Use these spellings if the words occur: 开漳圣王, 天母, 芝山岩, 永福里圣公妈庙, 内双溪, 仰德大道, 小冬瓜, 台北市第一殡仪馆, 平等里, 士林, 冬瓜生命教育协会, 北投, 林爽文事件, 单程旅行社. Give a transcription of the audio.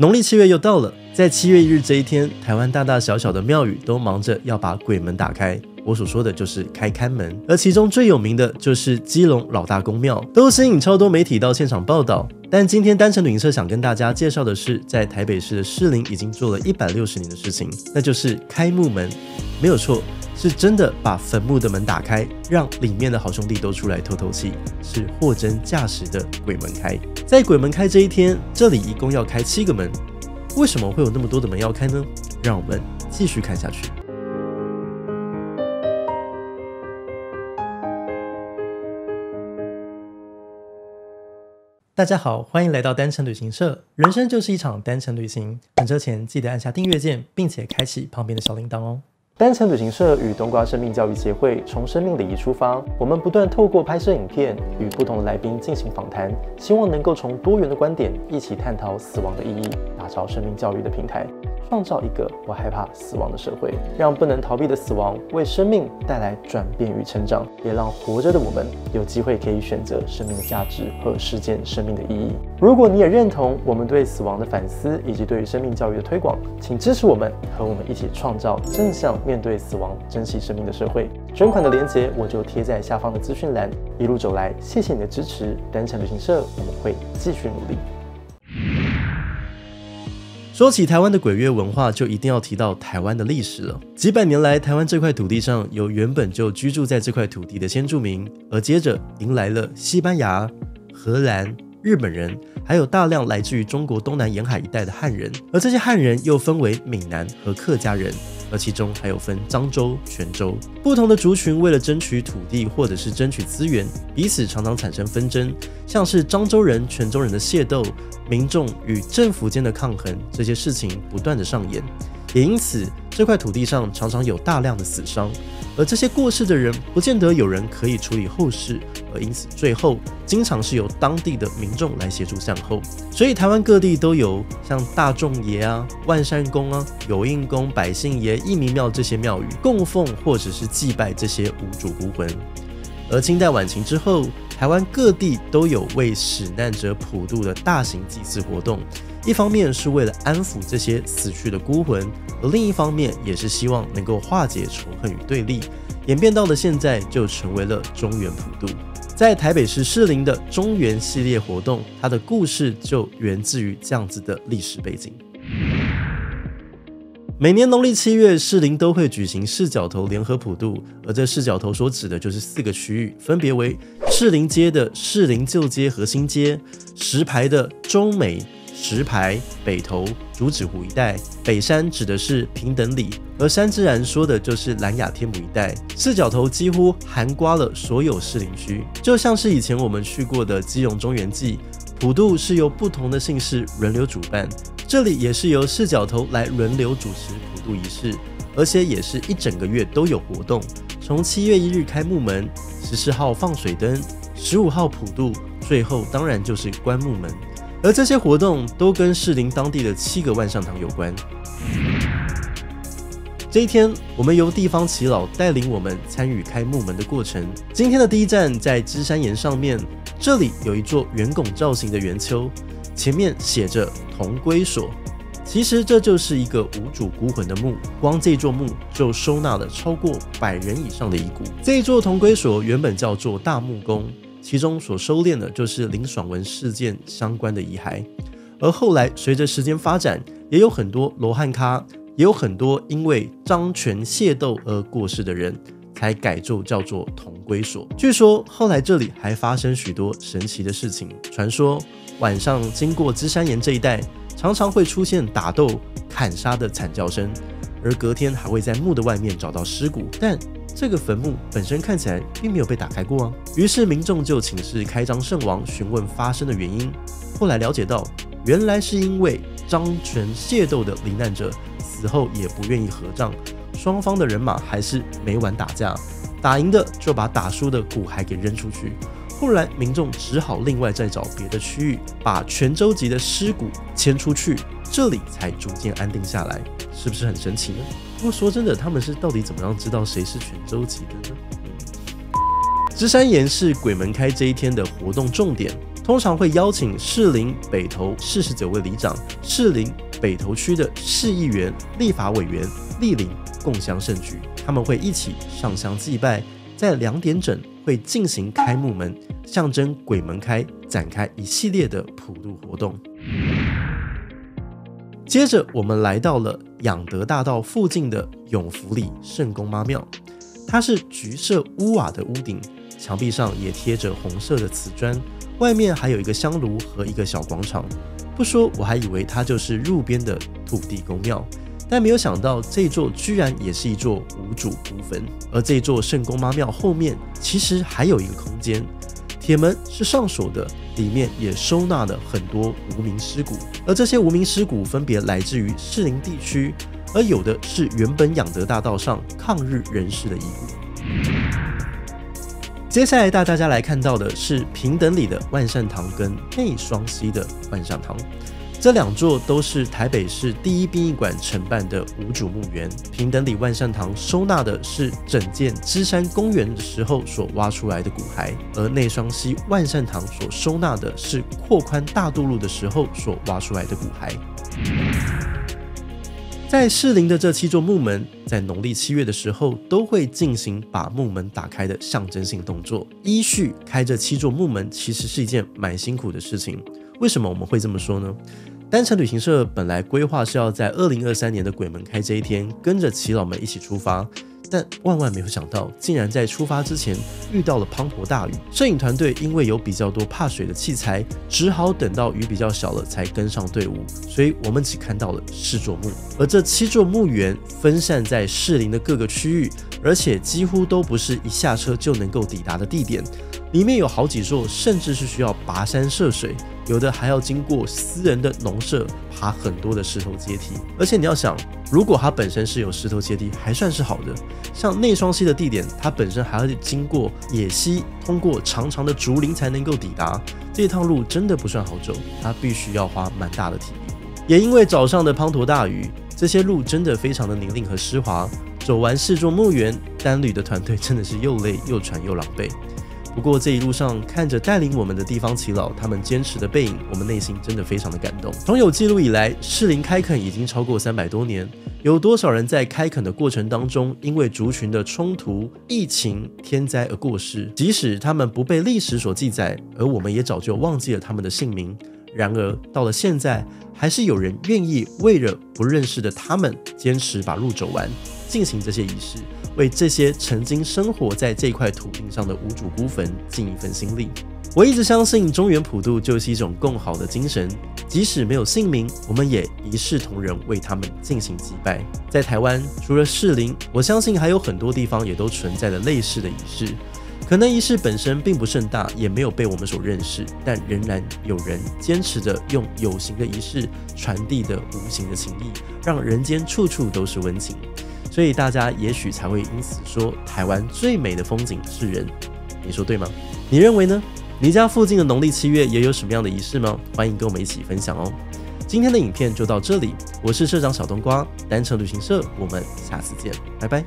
农历7月又到了，在7月1日这一天，台湾大大小小的庙宇都忙着要把鬼门打开。 我所说的就是开龛门，而其中最有名的就是基隆老大公庙，都吸引超多媒体到现场报道。但今天单程旅行社想跟大家介绍的是，在台北市的士林已经做了160年的事情，那就是开墓门，没有错，是真的把坟墓的门打开，让里面的好兄弟都出来透透气，是货真价实的鬼门开。在鬼门开这一天，这里一共要开7个门，为什么会有那么多的门要开呢？让我们继续看下去。 大家好，欢迎来到单程旅行社。人生就是一场单程旅行，乘车前记得按下订阅键，并且开启旁边的小铃铛哦。单程旅行社与冬瓜生命教育协会从生命礼仪出发，我们不断透过拍摄影片与不同的来宾进行访谈，希望能够从多元的观点一起探讨死亡的意义，打造生命教育的平台，创造一个不害怕死亡的社会，让不能逃避的死亡为生命带来转变与成长，也让活着的我们有机会可以选择生命的价值和实践生命的意义。如果你也认同我们对死亡的反思以及对于生命教育的推广，请支持我们，和我们一起创造正向面对死亡、珍惜生命的社会。捐款的链接我就贴在下方的资讯栏。一路走来，谢谢你的支持，单程旅行社，我们会继续努力。 说起台湾的鬼月文化，就一定要提到台湾的历史了。几百年来，台湾这块土地上有原本就居住在这块土地的先住民，而接着迎来了西班牙、荷兰、日本人，还有大量来自于中国东南沿海一带的汉人。而这些汉人又分为闽南和客家人，而其中还有分漳州、泉州。不同的族群为了争取土地或者是争取资源，彼此常常产生纷争，像是漳州人、泉州人的械斗。 民众与政府间的抗衡，这些事情不断的上演，也因此这块土地上常常有大量的死伤，而这些过世的人不见得有人可以处理后事，而因此最后经常是由当地的民众来协助善后。所以台湾各地都有像大众爷啊、万善宫啊、有应宫、百姓爷、义民庙这些庙宇供奉或者是祭拜这些无主孤魂。而清代晚晴之后， 台湾各地都有为死难者普渡的大型祭祀活动，一方面是为了安抚这些死去的孤魂，而另一方面也是希望能够化解仇恨与对立，演变到了现在就成为了中原普渡。在台北市士林的中原系列活动，它的故事就源自于这样子的历史背景。 每年农历7月，士林都会举行四角头联合普渡，而这四角头所指的就是4个区域，分别为士林街的士林旧街和新街、石牌的中美、石牌、北投、竹子湖一带；北山指的是平等里，而山之然说的就是兰雅天母一带。四角头几乎涵盖了所有士林区，就像是以前我们去过的基隆中原祭，普渡是由不同的姓氏轮流主办。 这里也是由四角头来轮流主持普渡仪式，而且也是一整个月都有活动，从7月1日开墓门，14号放水灯，15号普渡，最后当然就是关墓门。而这些活动都跟士林当地的7个万善堂有关。这一天，我们由地方耆老带领我们参与开墓门的过程。今天的第一站在芝山岩上面，这里有一座圆拱造型的圆丘。 前面写着“同归所”，其实这就是一个无主孤魂的墓。光这座墓就收纳了超过100人以上的遗骨。这一座同归所原本叫做大木宫，其中所收敛的就是林爽文事件相关的遗骸。而后来随着时间发展，也有很多罗汉咖，也有很多因为漳泉械斗而过世的人，才改就叫做同归所。据说后来这里还发生许多神奇的事情，传说 晚上经过芝山岩这一带，常常会出现打斗、砍杀的惨叫声，而隔天还会在墓的外面找到尸骨，但这个坟墓本身看起来并没有被打开过啊。于是民众就请示开漳圣王询问发生的原因，后来了解到，原来是因为漳泉械斗的罹难者死后也不愿意合葬，双方的人马还是每晚打架，打赢的就把打输的骨骸给扔出去。 不然，民众只好另外再找别的区域，把泉州籍的尸骨迁出去，这里才逐渐安定下来，是不是很神奇呢？不过说真的，他们是到底怎么样知道谁是泉州籍的呢？芝山岩是鬼门开这一天的活动重点。通常会邀请士林北投49位里长、士林北投区的市议员、立法委员莅临共襄盛举，他们会一起上香祭拜，在2点整会进行开幕门，象征鬼门开，展开一系列的普渡活动。接着，我们来到了仰德大道附近的永福里圣公妈庙，它是橘色屋瓦的屋顶，墙壁上也贴着红色的瓷砖，外面还有一个香炉和一个小广场。不说我还以为它就是入边的土地公庙，但没有想到这座居然也是一座无主孤坟。而这座圣公妈庙后面其实还有一个空间，铁门是上锁的，里面也收纳了很多无名尸骨，而这些无名尸骨分别来自于士林地区，而有的是原本仰德大道上抗日人士的遗骨。接下来带大家来看到的是平等里的万善堂跟内双溪的万善堂，这2座都是台北市第一殡仪馆承办的无主墓园。平等里万善堂收纳的是整件芝山公园的时候所挖出来的骨骸，而内双溪万善堂所收纳的是扩宽大渡路的时候所挖出来的骨骸。在士林的这7座木门，在农历7月的时候都会进行把木门打开的象征性动作。依序开这7座木门其实是一件蛮辛苦的事情。为什么我们会这么说呢？单程旅行社本来规划是要在2023年的鬼门开这一天跟着耆老们一起出发，但万万没有想到竟然在出发之前遇到了滂沱大雨，摄影团队因为有比较多怕水的器材，只好等到雨比较小了才跟上队伍，所以我们只看到了4座墓。而这7座墓园分散在士林的各个区域，而且几乎都不是一下车就能够抵达的地点，里面有好几座甚至是需要跋山涉水，有的还要经过私人的农舍，爬很多的石头阶梯。而且你要想，如果它本身是有石头阶梯还算是好的，像内双溪的地点它本身还要经过野溪，通过长长的竹林才能够抵达，这趟路真的不算好走，它必须要花蛮大的体力。也因为早上的滂沱大雨，这些路真的非常的泥泞和湿滑，走完4座墓园，单旅的团队真的是又累又喘又狼狈。不过这一路上看着带领我们的地方耆老他们坚持的背影，我们内心真的非常的感动。从有记录以来，士林开垦已经超过300多年，有多少人在开垦的过程当中因为族群的冲突、疫情、天灾而过世，即使他们不被历史所记载，而我们也早就忘记了他们的姓名，然而到了现在还是有人愿意为了不认识的他们坚持把路走完，进行这些仪式，为这些曾经生活在这块土地上的无主孤坟尽一份心力。我一直相信中原普渡就是一种共好的精神，即使没有姓名，我们也一视同仁为他们进行祭拜。在台湾除了士林，我相信还有很多地方也都存在了类似的仪式，可能仪式本身并不盛大，也没有被我们所认识，但仍然有人坚持着用有形的仪式传递的无形的情谊，让人间处处都是温情。所以大家也许才会因此说，台湾最美的风景是人，你说对吗？你认为呢？你家附近的农历7月也有什么样的仪式吗？欢迎跟我们一起分享哦。今天的影片就到这里，我是社长小冬瓜，单程旅行社，我们下次见，拜拜。